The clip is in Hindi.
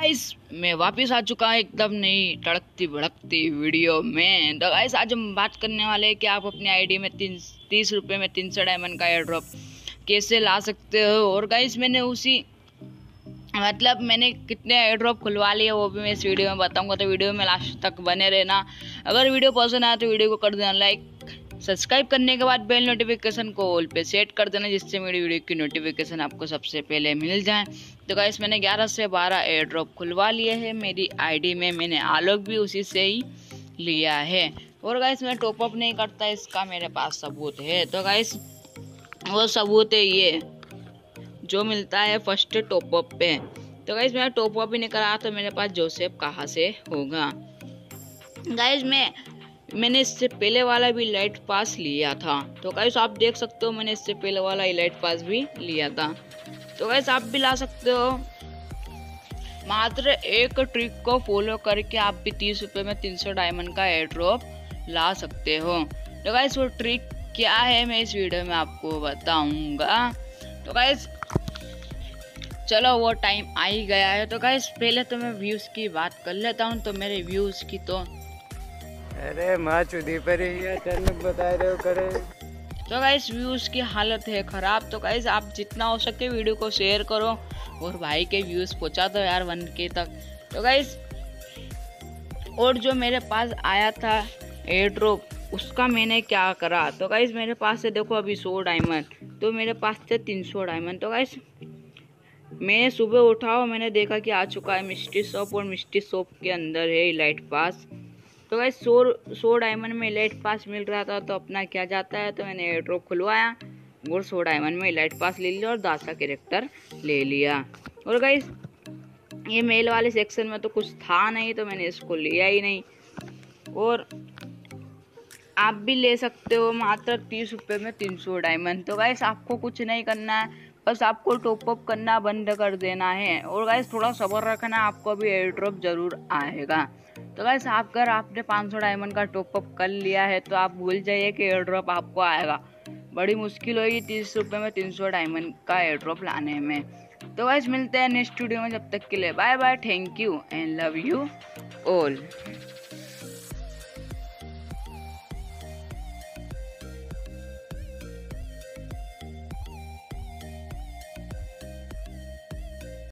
गाइस मैं वापस आ चुका हूँ एकदम नई तड़कती भड़कती वीडियो में। तो गाइस आज हम बात करने वाले हैं कि आप अपने आईडी में 30 रुपये में 300 डायमंड का एयरड्रॉप कैसे ला सकते हो। और गाइस मैंने मैंने कितने एयरड्रॉप खुलवा लिए वो भी मैं इस वीडियो में बताऊंगा, तो वीडियो में लास्ट तक बने रहना। अगर वीडियो पसंद आया तो वीडियो को कर देना लाइक, सब्सक्राइब करने के बाद बेल नोटिफिकेशन को ऑल पे सेट कर देना जिससे मेरी वीडियो की नोटिफिकेशन आपको सबसे पहले मिल जाए। तो गाइस मैंने 11 से 12 एयरड्रॉप खुलवा लिए हैं मेरी आईडी में। मैंने आलोक भी उसी से ही लिया है। और गाइस मैं टॉपअप नहीं करता, इसका मेरे पास सबूत है। तो गाइस वो सबूत है ये जो मिलता है फर्स्ट टॉपअप पे। तो गाइस मैं टॉपअप ही नहीं करा तो मेरे पास जोसेफ कहाँ से होगा। गाइस मैंने इससे पहले वाला भी लाइट पास लिया था। तो गाइस आप देख सकते हो मैंने इससे पहले वाला लाइट पास भी लिया था। तो गाइस आप भी ला सकते हो। मात्र एक ट्रिक को फॉलो करके आप भी 30 रुपये में 300 डायमंड का एयरड्रॉप ला सकते हो। तो गाइस वो ट्रिक क्या है मैं इस वीडियो में आपको बताऊंगा। तो गाइस चलो वो टाइम आ ही गया है। तो गाइस पहले तो मैं व्यूज़ की बात कर लेता हूँ। तो मेरे व्यूज़ की तो अरे माँ चुदी पर बता रहे हो करे। तो गाइस व्यूज़ की हालत है ख़राब। तो गाइस आप जितना हो सके वीडियो को शेयर करो और भाई के व्यूज़ पहुँचा दो यार 1K तक। तो गाइस और जो मेरे पास आया था एयरड्रॉप उसका मैंने क्या करा। तो गाइस मेरे पास से देखो अभी 100 डायमंड, तो मेरे पास थे 300 डायमंड। तो गाइस मैंने सुबह उठा और मैंने देखा कि आ चुका है मिस्ट्री शॉप और मिस्ट्री शॉप के अंदर है इलाइट पास। तो गाइस 100 डायमंड में इलाइट पास मिल रहा था तो अपना क्या जाता है। तो मैंने एयरड्रॉप खुलवाया और 100 डायमंड में इलाइट पास ले लिया और 10 का कैरेक्टर ले लिया। और गाइस ये मेल वाले सेक्शन में तो कुछ था नहीं तो मैंने इसको लिया ही नहीं। और आप भी ले सकते हो मात्र 30 रुपये में 300 डायमंड। तो गाइस आपको कुछ नहीं करना है, बस आपको टॉपअप करना बंद कर देना है। और गाइस थोड़ा सब्र रखना, आपको भी एयरड्रॉप ज़रूर आएगा। तो गाइस आप अगर आपने 500 डायमंड का टॉपअप कर लिया है तो आप भूल जाइए कि एयरड्रॉप आपको आएगा। बड़ी मुश्किल होगी 30 रुपये में 300 डायमंड का एयरड्रॉप लाने में। तो गाइस मिलते हैं नेक्स्ट वीडियो में, जब तक के लिए bye bye, thank you and love you all.